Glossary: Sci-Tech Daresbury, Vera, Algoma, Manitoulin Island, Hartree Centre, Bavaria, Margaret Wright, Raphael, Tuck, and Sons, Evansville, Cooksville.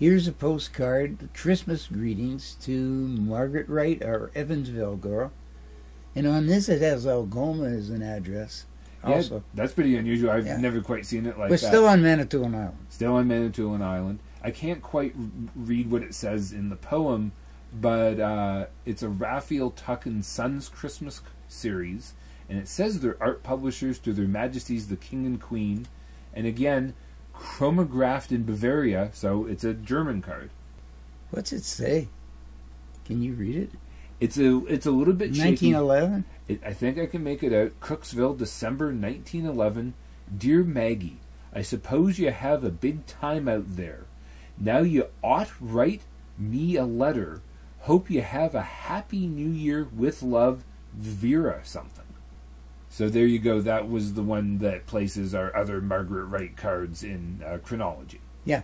Here's a postcard, Christmas greetings to Margaret Wright, our Evansville girl. And on this it has Algoma as an address. Yeah, also. That's pretty unusual. I've never quite seen it like that. We're still on Manitoulin Island. Still on Manitoulin Island. I can't quite read what it says in the poem, but it's a Raphael, Tuck, and Sons Christmas series. And it says they're art publishers to their majesties, the king and queen. And again, chromographed in Bavaria, so it's a German card. What's it say? Can you read it? It's a little bit shaky. 1911? I think I can make it out. Cooksville, December 1911. Dear Maggie, I suppose you have a big time out there. Now you ought write me a letter. Hope you have a happy new year with love, Vera something. So there you go. That was the one that places our other Margaret Wright cards in chronology. Yeah.